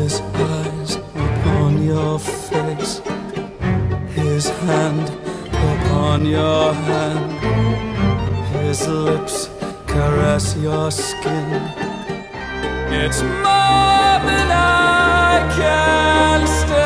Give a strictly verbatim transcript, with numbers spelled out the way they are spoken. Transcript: His eyes upon your face, His hand upon your hand, His lips caress your skin. It's more than I can stand.